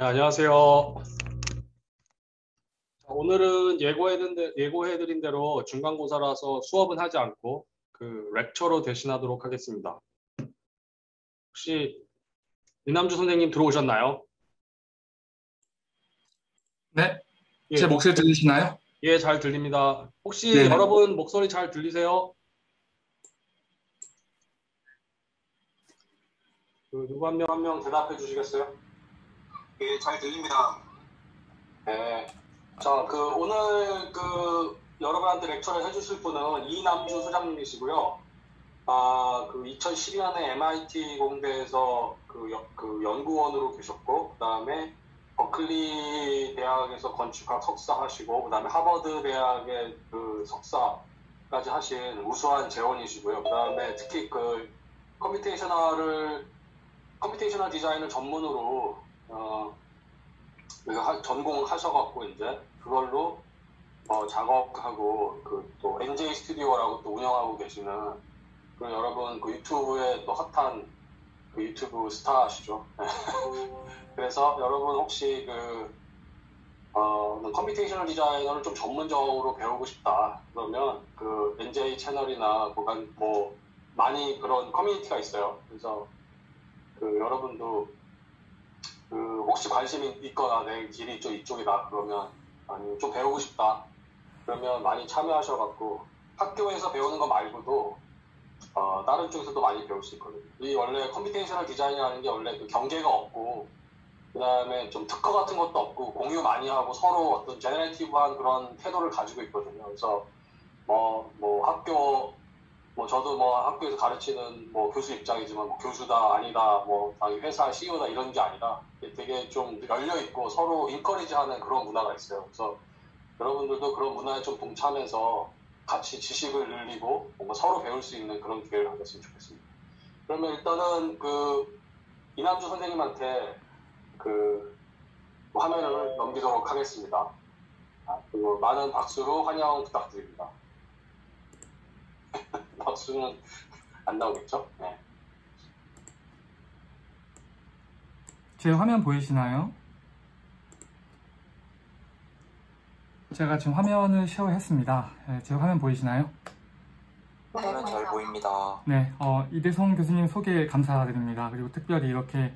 네, 안녕하세요. 오늘은 예고해드린 대로 중간고사라서 수업은 하지 않고 렉처로 대신하도록 하겠습니다. 혹시 이남주 선생님 들어오셨나요? 네. 예. 제 목소리 들리시나요? 예, 잘 들립니다. 혹시 네네. 여러분 목소리 잘 들리세요? 누구 한 명 대답해 주시겠어요? 예, 잘 들립니다. 네. 자, 오늘 여러분한테 렉처를 해주실 분은 이남주 소장님이시고요. 2012년에 MIT 공대에서 연구원으로 계셨고, 그 다음에 버클리 대학에서 건축학 석사하시고, 그 다음에 하버드 대학의 석사까지 하신 우수한 재원이시고요. 그 다음에 특히 컴퓨테이셔널 디자인을 전문으로 전공을 하셔갖고 이제 그걸로 작업하고 또 NJ 스튜디오라고 또 운영하고 계시는 그런 여러분 유튜브에 또 핫한 유튜브 스타시죠. 그래서 여러분 혹시 컴퓨테이셔널 디자이너를 좀 전문적으로 배우고 싶다 그러면 NJ 채널이나 많이 그런 커뮤니티가 있어요. 그래서 여러분도 혹시 관심이 있거나 내 길이 좀 이쪽이다 그러면 아니 좀 배우고 싶다 그러면 많이 참여하셔갖고 학교에서 배우는 거 말고도 다른 쪽에서도 많이 배울 수 있거든요. 이 원래 컴퓨테이셔널 디자인이라는 게 원래 경계가 없고 그 다음에 좀 특허 같은 것도 없고 공유 많이 하고 서로 어떤 제너레이티브한 그런 태도를 가지고 있거든요. 그래서 저도 학교에서 가르치는 교수 입장이지만 교수다 아니다 회사 CEO다 이런 게 아니라 되게 좀 열려있고 서로 인커리지하는 그런 문화가 있어요. 그래서 여러분들도 그런 문화에 좀 동참해서 같이 지식을 늘리고 서로 배울 수 있는 그런 기회를 가졌으면 좋겠습니다. 그러면 일단은 이남주 선생님한테 화면을 넘기도록 하겠습니다. 그리고 많은 박수로 환영 부탁드립니다. 박수는 안 나오겠죠? 네. 제 화면 보이시나요? 제가 지금 화면을 쉐어했습니다. 네, 제 화면 보이시나요? 화면 잘 보입니다. 네, 이대성 교수님 소개 감사드립니다. 그리고 특별히 이렇게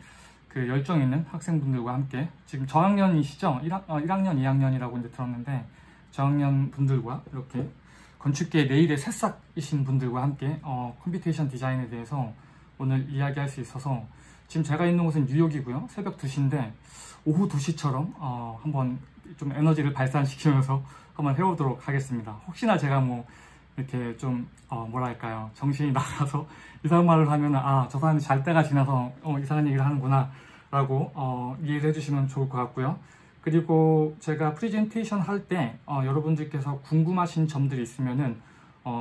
열정 있는 학생분들과 함께 지금 저학년이시죠? 1학년, 2학년이라고 이제 들었는데 저학년 분들과 이렇게 건축계 내일의 새싹이신 분들과 함께 컴퓨테이션 디자인에 대해서 오늘 이야기할 수 있어서 지금 제가 있는 곳은 뉴욕이고요. 새벽 2시인데 오후 2시처럼 한번 좀 에너지를 발산시키면서 한번 해보도록 하겠습니다. 혹시나 제가 이렇게 좀 뭐랄까요, 정신이 나가서 이상한 말을 하면 저 사람이 잘 때가 지나서 이상한 얘기를 하는구나 라고 이해를 해주시면 좋을 것 같고요. 그리고 제가 프레젠테이션 할 때 여러분들께서 궁금하신 점들이 있으면은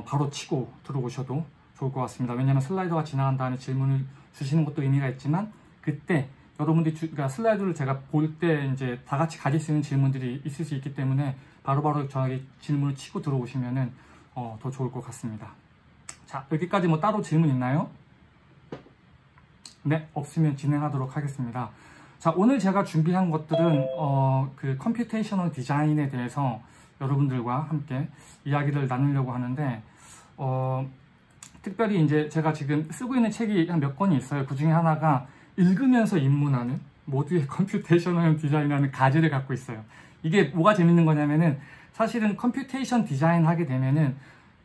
바로 치고 들어오셔도 좋을 것 같습니다. 왜냐하면 슬라이더가 지나간 다음에 질문을 주시는 것도 의미가 있지만 그때 여러분들이 슬라이드를 제가 볼 때 이제 다 같이 가질 수 있는 질문들이 있을 수 있기 때문에 바로바로 저에게 질문을 치고 들어오시면은 더 좋을 것 같습니다. 자, 여기까지 따로 질문 있나요? 네, 없으면 진행하도록 하겠습니다. 자, 오늘 제가 준비한 것들은 컴퓨테이셔널 디자인에 대해서 여러분들과 함께 이야기를 나누려고 하는데 특별히 이제 제가 지금 쓰고 있는 책이 한 몇 권이 있어요. 그 중에 하나가 읽으면서 입문하는 모두의 컴퓨테이셔널 디자인이라는 가제를 갖고 있어요. 이게 뭐가 재밌는 거냐면은 사실은 컴퓨테이션 디자인 하게 되면은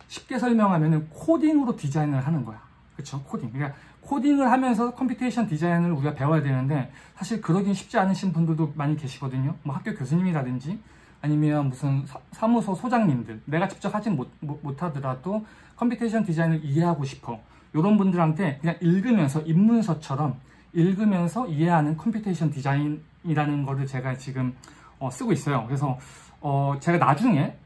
쉽게 설명하면은 코딩으로 디자인을 하는 거야. 그렇죠? 코딩. 그러니까 코딩을 하면서 컴퓨테이션 디자인을 우리가 배워야 되는데 사실 그러긴 쉽지 않으신 분들도 많이 계시거든요. 학교 교수님이라든지 아니면 무슨 사무소 소장님들, 내가 직접 하진 못하더라도 컴퓨테이션 디자인을 이해하고 싶어, 이런 분들한테 그냥 읽으면서 입문서처럼 읽으면서 이해하는 컴퓨테이션 디자인이라는 거를 제가 지금 쓰고 있어요. 그래서 제가 나중에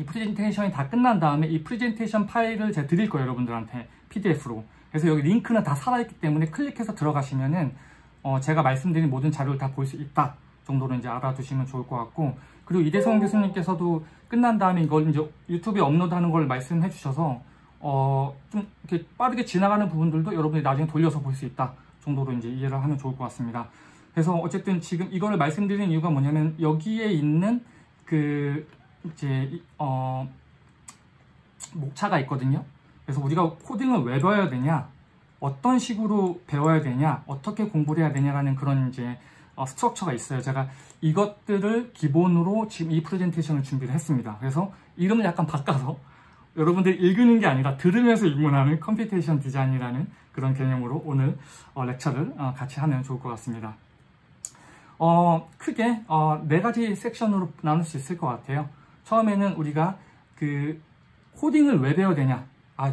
이 프레젠테이션이 다 끝난 다음에 이 프레젠테이션 파일을 제가 드릴 거예요, 여러분들한테 PDF로. 그래서 여기 링크는 다 살아있기 때문에 클릭해서 들어가시면은 제가 말씀드린 모든 자료를 다 볼 수 있다 정도로 이제 알아두시면 좋을 것 같고, 그리고 이대성 교수님께서도 끝난 다음에 이걸 이제 유튜브에 업로드하는 걸 말씀해 주셔서 좀 이렇게 빠르게 지나가는 부분들도 여러분이 나중에 돌려서 볼 수 있다 정도로 이제 이해를 하면 좋을 것 같습니다. 그래서 어쨌든 지금 이거를 말씀드리는 이유가 뭐냐면 여기에 있는 그 이제 목차가 있거든요. 그래서 우리가 코딩을 왜 배워야 되냐, 어떤 식으로 배워야 되냐, 어떻게 공부를 해야 되냐라는 그런 이제 스트럭처가 있어요. 제가 이것들을 기본으로 지금 이 프레젠테이션을 준비를 했습니다. 그래서 이름을 약간 바꿔서 여러분들이 읽는 게 아니라 들으면서 입문하는 컴퓨테이션 디자인이라는 그런 개념으로 오늘 렉처를 같이 하면 좋을 것 같습니다. 크게 4가지 섹션으로 나눌 수 있을 것 같아요. 처음에는 우리가 그 코딩을 왜 배워야 되냐,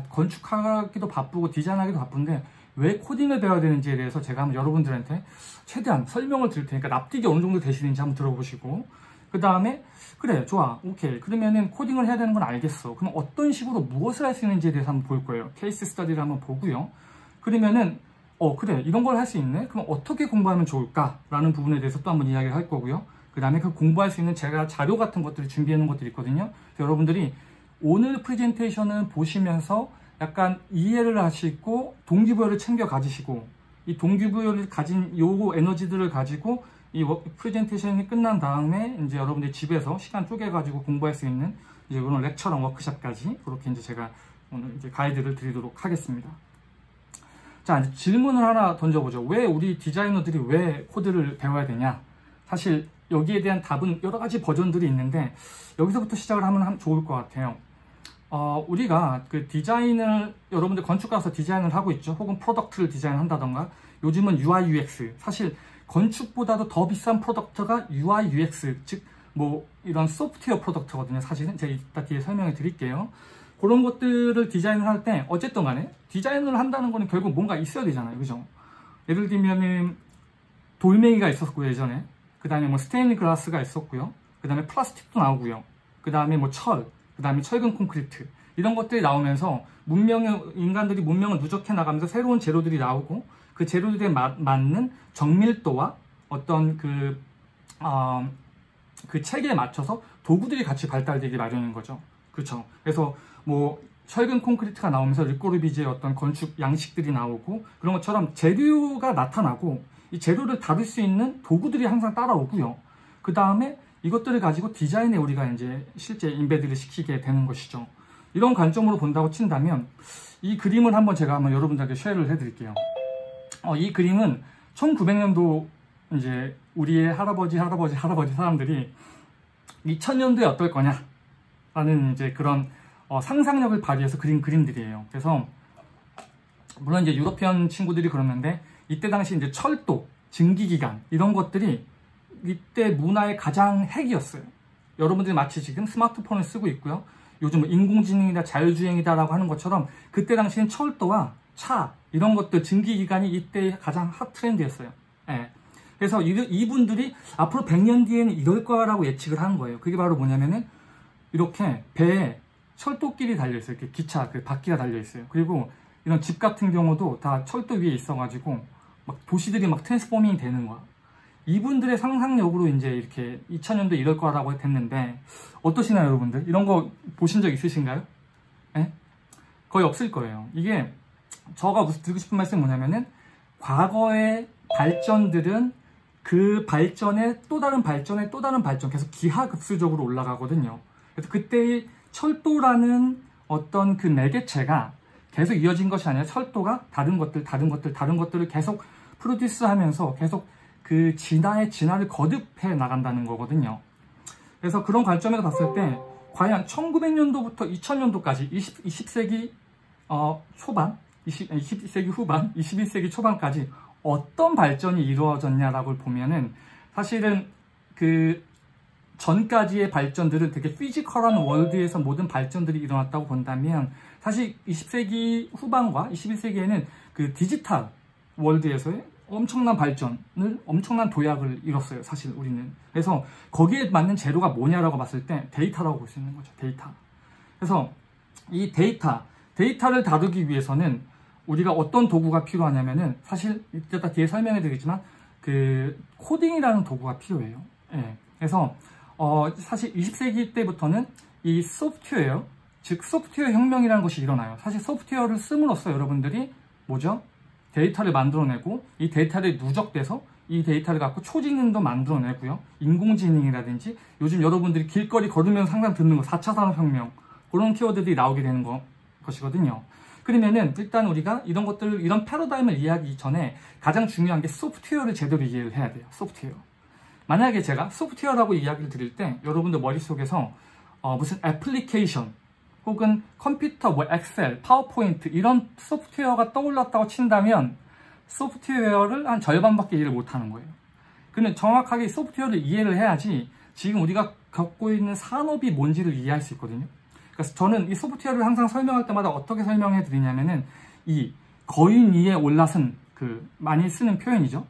건축하기도 바쁘고 디자인하기도 바쁜데 왜 코딩을 배워야 되는지에 대해서 제가 한번 여러분들한테 최대한 설명을 드릴 테니까 납득이 어느 정도 되시는지 한번 들어보시고, 그 다음에 그래 좋아 오케이 그러면은 코딩을 해야 되는 건 알겠어, 그럼 어떤 식으로 무엇을 할 수 있는지에 대해서 한번 볼 거예요. 케이스 스터디를 한번 보고요. 그러면은 그래 이런 걸 할 수 있네, 그럼 어떻게 공부하면 좋을까 라는 부분에 대해서 또 한번 이야기를 할 거고요. 그 다음에 그 공부할 수 있는 제가 자료 같은 것들을 준비해 놓은 것들이 있거든요. 여러분들이 오늘 프레젠테이션을 보시면서 약간 이해를 하시고 동기부여를 챙겨 가지시고, 이 동기부여를 가진 요거 에너지들을 가지고 이 프레젠테이션이 끝난 다음에 이제 여러분들이 집에서 시간 쪼개 가지고 공부할 수 있는 이제 이런 렉처랑 워크샵까지 그렇게 이제 제가 오늘 이제 가이드를 드리도록 하겠습니다. 자, 이제 질문을 하나 던져보죠. 왜 우리 디자이너들이 왜 코드를 배워야 되냐? 사실 여기에 대한 답은 여러 가지 버전들이 있는데 여기서부터 시작을 하면 좋을 것 같아요. 우리가 그 디자인을, 여러분들 건축가서 디자인을 하고 있죠. 혹은 프로덕트를 디자인한다던가, 요즘은 UI, UX. 사실 건축보다도 더 비싼 프로덕트가 UI, UX, 즉 뭐 이런 소프트웨어 프로덕트거든요. 사실은 제가 이따 뒤에 설명해 드릴게요. 그런 것들을 디자인을 할 때 어쨌든 간에 디자인을 한다는 거는 결국 뭔가 있어야 되잖아요. 그죠? 예를 들면은 돌멩이가 있었고 예전에, 그 다음에 뭐 스테인리 글라스가 있었고요, 그 다음에 플라스틱도 나오고요, 그 다음에 뭐 철, 그 다음에 철근 콘크리트, 이런 것들이 나오면서 인간들이 문명을 누적해 나가면서 새로운 재료들이 나오고, 그 재료들에 맞는 정밀도와 어떤 그 체계에 맞춰서 도구들이 같이 발달되기 마련인 거죠. 그렇죠. 그래서 뭐 철근 콘크리트가 나오면서 르꼬르비지의 어떤 건축 양식들이 나오고, 그런 것처럼 재료가 나타나고 이 재료를 다룰 수 있는 도구들이 항상 따라오고요. 그 다음에 이것들을 가지고 디자인에 우리가 이제 실제 인베드를 시키게 되는 것이죠. 이런 관점으로 본다고 친다면 이 그림을 한번 제가 한번 여러분들에게 쉐어를 해드릴게요. 이 그림은 1900년도 이제 우리의 할아버지 사람들이 2000년도에 어떨 거냐라는 이제 그런 상상력을 발휘해서 그린 그림들이에요. 그래서 물론 이제 유럽현 친구들이 그러는데 이때 당시 이제 철도, 증기기관 이런 것들이 이때 문화의 가장 핵이었어요. 여러분들이 마치 지금 스마트폰을 쓰고 있고요, 요즘 인공지능이다 자율주행이다 라고 하는 것처럼 그때 당시엔 철도와 차 이런 것들, 증기기관이 이때 가장 핫 트렌드였어요. 예. 그래서 이분들이 앞으로 100년 뒤에는 이럴 거라고 예측을 한 거예요. 그게 바로 뭐냐면은 이렇게 배에 철도길이 달려있어요. 이렇게 기차 그 바퀴가 달려있어요. 그리고 이런 집 같은 경우도 다 철도 위에 있어가지고 막 도시들이 막 트랜스포밍이 되는 거야. 이분들의 상상력으로 이제 이렇게 2000년도 이럴 거라고 됐는데 어떠시나요, 여러분들? 이런 거 보신 적 있으신가요? 예? 거의 없을 거예요. 이게 제가 드리고 싶은 말씀이 뭐냐면은 과거의 발전들은 그 발전에 또 다른 발전에 또 다른 발전, 계속 기하급수적으로 올라가거든요. 그래서 그때의 철도라는 어떤 그 매개체가 계속 이어진 것이 아니라 철도가 다른 것들을 계속 프로듀스하면서 계속 그 진화의 진화를 거듭해 나간다는 거거든요. 그래서 그런 관점에서 봤을 때 과연 1900년도부터 2000년도까지 20세기 초반, 20세기 후반, 21세기 초반까지 어떤 발전이 이루어졌냐라고 보면은 사실은 그 전까지의 발전들은 되게 피지컬한 월드에서 모든 발전들이 일어났다고 본다면 사실 20세기 후반과 21세기에는 그 디지털 월드에서의 엄청난 발전을, 엄청난 도약을 이뤘어요. 사실 우리는. 그래서 거기에 맞는 재료가 뭐냐라고 봤을 때 데이터라고 볼 수 있는 거죠. 데이터. 그래서 이 데이터를 다루기 위해서는 우리가 어떤 도구가 필요하냐면은 사실 이따 뒤에 설명해 드리겠지만 그 코딩이라는 도구가 필요해요. 예. 그래서 사실 20세기 때부터는 이 소프트웨어, 즉 소프트웨어 혁명이라는 것이 일어나요. 사실 소프트웨어를 씀으로써 여러분들이 뭐죠? 데이터를 만들어내고 이 데이터를 누적돼서 이 데이터를 갖고 초지능도 만들어내고요. 인공지능이라든지 요즘 여러분들이 길거리 걸으면서 항상 듣는 거 4차 산업혁명 그런 키워드들이 나오게 되는 것이거든요. 그러면은 일단 우리가 이런 것들, 이런 패러다임을 이해하기 전에 가장 중요한 게 소프트웨어를 제대로 이해를 해야 돼요. 소프트웨어. 만약에 제가 소프트웨어라고 이야기를 드릴 때 여러분들 머릿속에서 무슨 애플리케이션 혹은 컴퓨터, 뭐 엑셀, 파워포인트 이런 소프트웨어가 떠올랐다고 친다면 소프트웨어를 한 절반밖에 이해를 못하는 거예요. 근데 정확하게 소프트웨어를 이해를 해야지 지금 우리가 겪고 있는 산업이 뭔지를 이해할 수 있거든요. 그래서 저는 이 소프트웨어를 항상 설명할 때마다 어떻게 설명해 드리냐면은 이 거인 위에 올라선 그 많이 쓰는 표현이죠.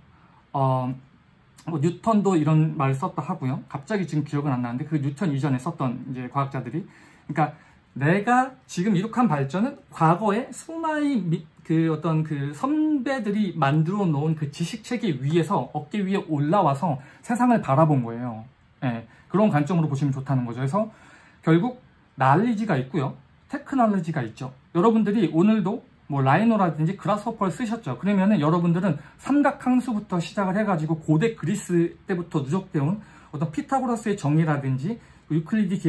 뭐 뉴턴도 이런 말을 썼다 하고요. 갑자기 지금 기억은 안 나는데 그 뉴턴 이전에 썼던 이제 과학자들이, 그러니까 내가 지금 이룩한 발전은 과거에 수많은 그 어떤 그 선배들이 만들어 놓은 그 지식체계 위에서 어깨 위에 올라와서 세상을 바라본 거예요. 예, 그런 관점으로 보시면 좋다는 거죠. 그래서 결국 날리지가 있고요. 테크놀로지가 있죠. 여러분들이 오늘도 뭐 라이노라든지 그라스호퍼를 쓰셨죠. 그러면은 여러분들은 삼각함수부터 시작을 해가지고 고대 그리스 때부터 누적돼온 어떤 피타고라스의 정의라든지 유클리드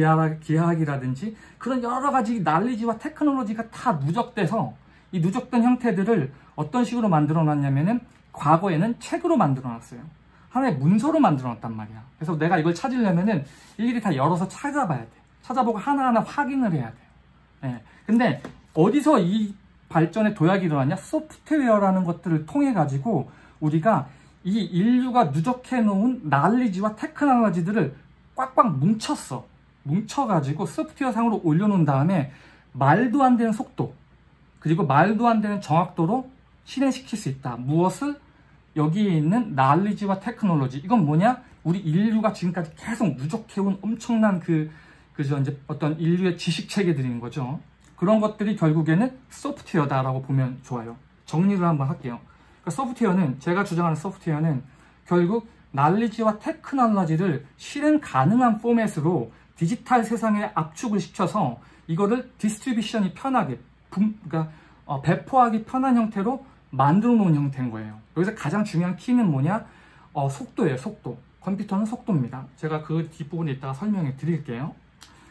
기하학이라든지 그런 여러 가지 날리지와 테크놀로지가 다 누적돼서 이 누적된 형태들을 어떤 식으로 만들어놨냐면은 과거에는 책으로 만들어놨어요. 하나의 문서로 만들어놨단 말이야. 그래서 내가 이걸 찾으려면은 일일이 다 열어서 찾아봐야 돼. 찾아보고 하나하나 확인을 해야 돼요. 예. 근데 어디서 이 발전의 도약이 일어났냐? 소프트웨어라는 것들을 통해 가지고 우리가 이 인류가 누적해 놓은 날리지와 테크놀로지들을 꽉꽉 뭉쳤어. 뭉쳐가지고 소프트웨어 상으로 올려놓은 다음에 말도 안 되는 속도 그리고 말도 안 되는 정확도로 실행시킬 수 있다. 무엇을? 여기에 있는 날리지와 테크놀로지. 이건 뭐냐? 우리 인류가 지금까지 계속 누적해온 엄청난 그죠 이제 어떤 인류의 지식 체계들인 거죠. 그런 것들이 결국에는 소프트웨어다라고 보면 좋아요. 정리를 한번 할게요. 그러니까 소프트웨어는, 제가 주장하는 소프트웨어는 결국 날리지와 테크놀로지를 실행 가능한 포맷으로 디지털 세상에 압축을 시켜서 이거를 디스트리뷰션이 편하게, 그러니까 배포하기 편한 형태로 만들어 놓은 형태인 거예요. 여기서 가장 중요한 키는 뭐냐? 속도예요. 속도. 컴퓨터는 속도입니다. 제가 그 뒷부분에 이따가 설명해 드릴게요.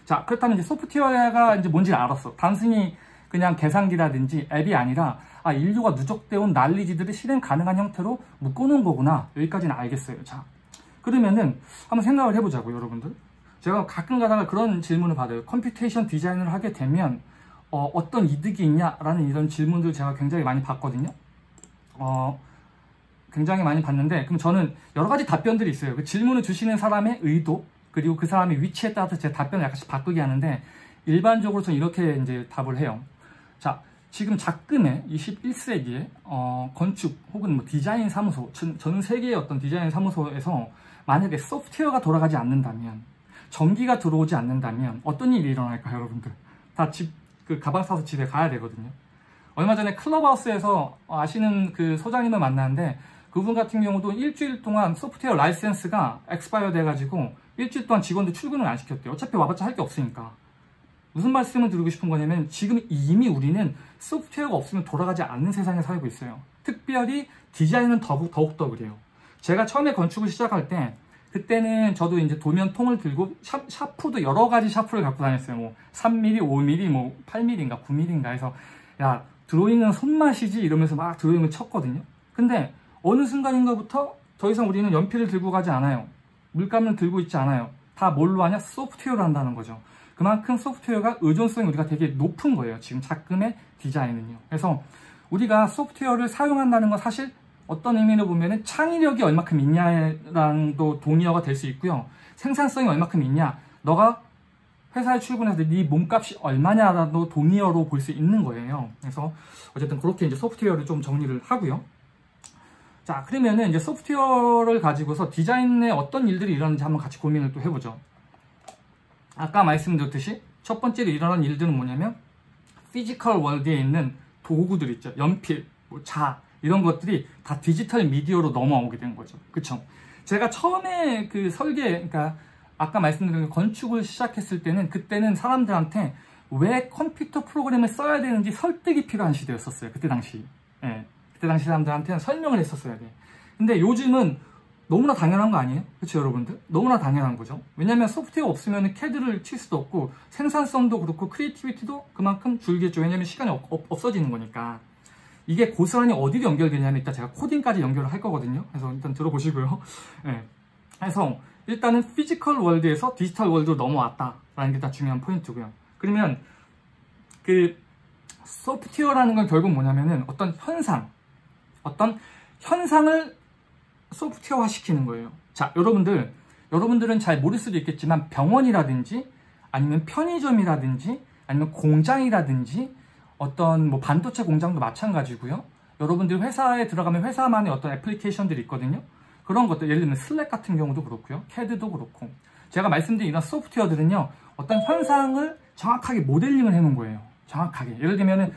자, 그렇다면 이제 소프트웨어가 이제 뭔지 알았어. 단순히 그냥 계산기라든지 앱이 아니라 인류가 누적돼온 난리지들을 실행 가능한 형태로 묶어놓은 거구나. 여기까지는 알겠어요. 자, 그러면은 한번 생각을 해보자고 여러분들. 제가 가끔 가다가 그런 질문을 받아요. 컴퓨테이션 디자인을 하게 되면 어떤 이득이 있냐라는 이런 질문들 제가 굉장히 많이 받거든요. 굉장히 많이 받는데 그럼 저는 여러 가지 답변들이 있어요. 그 질문을 주시는 사람의 의도 그리고 그 사람의 위치에 따라서 제 답변을 약간씩 바꾸게 하는데 일반적으로 저는 이렇게 이제 답을 해요. 자, 지금 작금의 21세기에 건축 혹은 뭐 디자인 사무소, 전 세계의 어떤 디자인 사무소에서 만약에 소프트웨어가 돌아가지 않는다면, 전기가 들어오지 않는다면 어떤 일이 일어날까요, 여러분들? 다 그 가방 사서 집에 가야 되거든요. 얼마 전에 클럽하우스에서 아시는 그 소장님을 만났는데 그분 같은 경우도 일주일 동안 소프트웨어 라이센스가 엑스파이어 돼가지고 일주일 동안 직원들 출근을 안 시켰대요. 어차피 와봤자 할 게 없으니까. 무슨 말씀을 드리고 싶은 거냐면 지금 이미 우리는 소프트웨어가 없으면 돌아가지 않는 세상에 살고 있어요. 특별히 디자인은 더욱더 그래요. 제가 처음에 건축을 시작할 때 그때는 저도 이제 도면통을 들고 샤프도 여러 가지 샤프를 갖고 다녔어요. 뭐 3mm, 5mm, 뭐 8mm인가 9mm인가 해서 야 드로잉은 손맛이지 이러면서 막 드로잉을 쳤거든요. 근데 어느 순간인가부터 더 이상 우리는 연필을 들고 가지 않아요. 물감을 들고 있지 않아요. 다 뭘로 하냐? 소프트웨어로 한다는 거죠. 그만큼 소프트웨어가 의존성이 우리가 되게 높은 거예요. 지금 작금의 디자인은요. 그래서 우리가 소프트웨어를 사용한다는 건 사실 어떤 의미로 보면은 창의력이 얼마큼 있냐랑도 동의어가 될 수 있고요. 생산성이 얼마큼 있냐, 너가 회사에 출근해서 네 몸값이 얼마냐라도 동의어로 볼 수 있는 거예요. 그래서 어쨌든 그렇게 이제 소프트웨어를 좀 정리를 하고요. 자, 그러면은 이제 소프트웨어를 가지고서 디자인에 어떤 일들이 일어나는지 한번 같이 고민을 또 해보죠. 아까 말씀드렸듯이 첫 번째로 일어난 일들은 뭐냐면 피지컬 월드에 있는 도구들 있죠. 연필, 뭐 자, 이런 것들이 다 디지털 미디어로 넘어오게 된 거죠. 그쵸? 제가 처음에 그 설계, 그러니까 아까 말씀드린 건축을 시작했을 때는 그때는 사람들한테 왜 컴퓨터 프로그램을 써야 되는지 설득이 필요한 시대였었어요. 그때 당시. 예. 그때 당시 사람들한테는 설명을 했었어야 돼. 근데 요즘은 너무나 당연한 거 아니에요? 그렇죠 여러분들? 너무나 당연한 거죠. 왜냐면 소프트웨어 없으면 캐드를 칠 수도 없고 생산성도 그렇고 크리에이티비티도 그만큼 줄겠죠. 왜냐면 시간이 없어지는 거니까. 이게 고스란히 어디로 연결되냐면 일단 제가 코딩까지 연결을 할 거거든요. 그래서 일단 들어보시고요. 네. 그래서 일단은 피지컬 월드에서 디지털 월드로 넘어왔다라는 게 다 중요한 포인트고요. 그러면 그 소프트웨어라는 건 결국 뭐냐면은 어떤 현상을 소프트웨어화 시키는 거예요. 자, 여러분들은 잘 모를 수도 있겠지만 병원이라든지 아니면 편의점이라든지 아니면 공장이라든지 어떤 뭐 반도체 공장도 마찬가지고요. 여러분들 회사에 들어가면 회사만의 어떤 애플리케이션들이 있거든요. 그런 것들, 예를 들면 슬랙 같은 경우도 그렇고요. 캐드도 그렇고. 제가 말씀드린 이런 소프트웨어들은요. 어떤 현상을 정확하게 모델링을 해놓은 거예요. 정확하게. 예를 들면은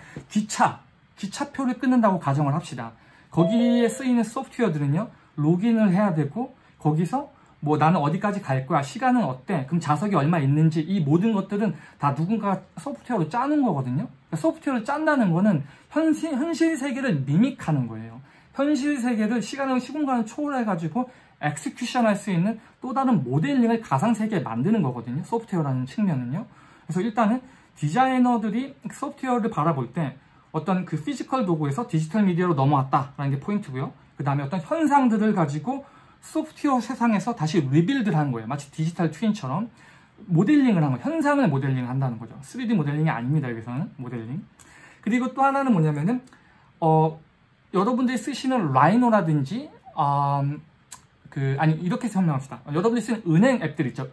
기차표를 끊는다고 가정을 합시다. 거기에 쓰이는 소프트웨어들은요. 로그인을 해야 되고 거기서 뭐 나는 어디까지 갈 거야, 시간은 어때, 그럼 좌석이 얼마 있는지, 이 모든 것들은 다 누군가 소프트웨어로 짜는 거거든요. 그러니까 소프트웨어를 짠다는 거는 현실 세계를 미믹하는 거예요. 현실 세계를 시간과 시공간을 초월해가지고 엑스큐션할 수 있는 또 다른 모델링을 가상세계에 만드는 거거든요. 소프트웨어라는 측면은요. 그래서 일단은 디자이너들이 소프트웨어를 바라볼 때 어떤 그 피지컬 도구에서 디지털 미디어로 넘어왔다라는 게 포인트고요. 그 다음에 어떤 현상들을 가지고 소프트웨어 세상에서 다시 리빌드를 한 거예요. 마치 디지털 트윈처럼 모델링을 한 거예요. 현상을 모델링한다는 거죠. 3D 모델링이 아닙니다. 여기서는 모델링. 그리고 또 하나는 뭐냐면은 여러분들이 쓰시는 라이노라든지 이렇게 설명합시다. 여러분들이 쓰는 은행 앱들 있죠.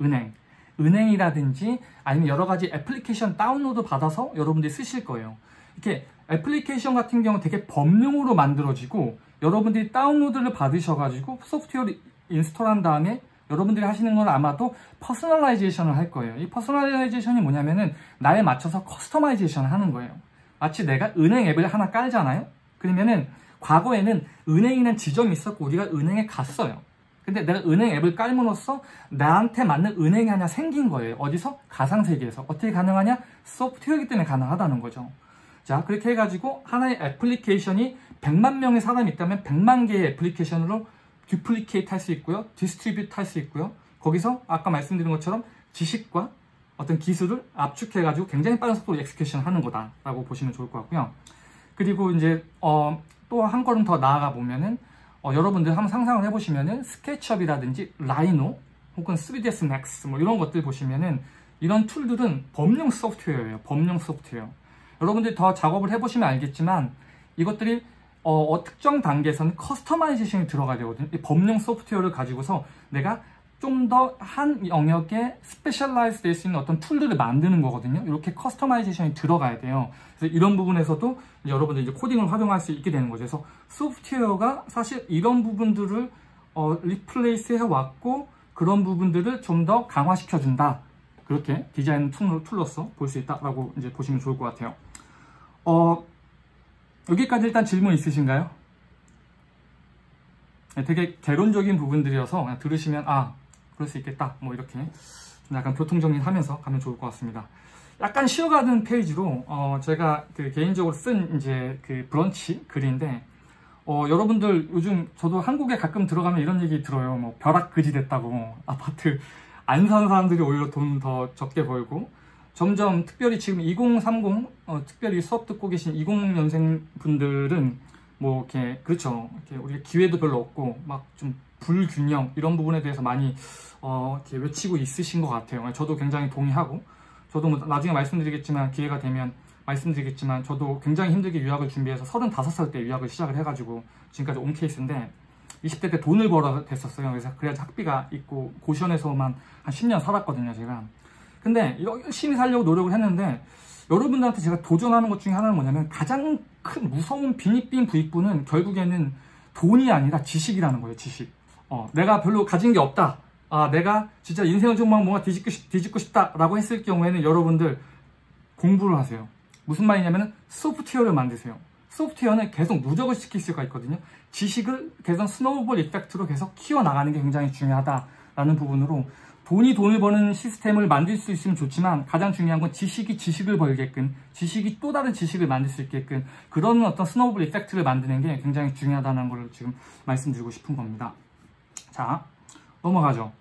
은행이라든지 아니면 여러 가지 애플리케이션 다운로드 받아서 여러분들이 쓰실 거예요. 이렇게 애플리케이션 같은 경우 되게 범용으로 만들어지고 여러분들이 다운로드를 받으셔가지고 소프트웨어를 인스톨한 다음에 여러분들이 하시는 건 아마도 퍼스널라이제이션을 할 거예요. 이 퍼스널라이제이션이 뭐냐면은 나에 맞춰서 커스터마이제이션을 하는 거예요. 마치 내가 은행 앱을 하나 깔잖아요. 그러면은 과거에는 은행이라는 지점이 있었고 우리가 은행에 갔어요. 근데 내가 은행 앱을 깔므로써 나한테 맞는 은행이 하나 생긴 거예요. 어디서? 가상세계에서. 어떻게 가능하냐? 소프트웨어이기 때문에 가능하다는 거죠. 자, 그렇게 해가지고 하나의 애플리케이션이 100만 명의 사람이 있다면 100만 개의 애플리케이션으로 듀플리케이트 할 수 있고요. 디스트리뷰트 할 수 있고요. 거기서 아까 말씀드린 것처럼 지식과 어떤 기술을 압축해가지고 굉장히 빠른 속도로 엑스큐션 하는 거다라고 보시면 좋을 것 같고요. 그리고 이제 또 한 걸음 더 나아가 보면은 여러분들 한번 상상을 해보시면은 스케치업이라든지 라이노 혹은 3DS Max 뭐 이런 것들 보시면은 이런 툴들은 범용 소프트웨어예요. 범용 소프트웨어. 여러분들이 더 작업을 해보시면 알겠지만 이것들이 특정 단계에서는 커스터마이제이션이 들어가야 되거든요. 이 범용 소프트웨어를 가지고서 내가 좀 더 한 영역에 스페셜라이즈 될 수 있는 어떤 툴들을 만드는 거거든요. 이렇게 커스터마이제이션이 들어가야 돼요. 그래서 이런 부분에서도 이제 여러분들 이제 코딩을 활용할 수 있게 되는 거죠. 그래서 소프트웨어가 사실 이런 부분들을 리플레이스 해왔고 그런 부분들을 좀 더 강화시켜준다. 그렇게 디자인 툴로서 볼 수 있다라고 이제 보시면 좋을 것 같아요. 여기까지 일단 질문 있으신가요? 네, 되게 개론적인 부분들이어서 그냥 들으시면 아, 그럴 수 있겠다. 뭐 이렇게 약간 교통정리하면서 가면 좋을 것 같습니다. 약간 쉬어가는 페이지로 제가 그 개인적으로 쓴 이제 그 브런치 글인데 여러분들 요즘 저도 한국에 가끔 들어가면 이런 얘기 들어요. 뭐 벼락그지 됐다고 아파트 안 사는 사람들이 오히려 돈 더 적게 벌고 점점 특별히 지금 2030 특별히 수업 듣고 계신 20년생 분들은 뭐 이렇게 그렇죠. 이렇게 우리가 기회도 별로 없고 막 좀 불균형 이런 부분에 대해서 많이 이렇게 외치고 있으신 것 같아요. 저도 굉장히 동의하고 저도 뭐 나중에 말씀드리겠지만 기회가 되면 말씀드리겠지만 저도 굉장히 힘들게 유학을 준비해서 35살 때 유학을 시작을 해가지고 지금까지 온 케이스인데 20대 때 돈을 벌어 됐었어요. 그래서 그래야지 학비가 있고 고시원에서만 한 10년 살았거든요, 제가. 근데 열심히 살려고 노력을 했는데 여러분들한테 제가 도전하는 것 중에 하나는 뭐냐면 가장 큰 무서운 빈익빈 부익부는 결국에는 돈이 아니라 지식이라는 거예요, 지식. 내가 별로 가진 게 없다. 아, 내가 진짜 인생을 정말 뭔가 뒤집고 싶다라고 했을 경우에는 여러분들 공부를 하세요. 무슨 말이냐면 소프트웨어를 만드세요. 소프트웨어는 계속 누적을 시킬 수가 있거든요. 지식을 계속 스노우볼 이펙트로 계속 키워나가는 게 굉장히 중요하다라는 부분으로 돈을 버는 시스템을 만들 수 있으면 좋지만 가장 중요한 건 지식이 지식을 벌게끔 지식이 또 다른 지식을 만들 수 있게끔 그런 어떤 스노우볼 이펙트를 만드는 게 굉장히 중요하다는 걸 지금 말씀드리고 싶은 겁니다. 자, 넘어가죠.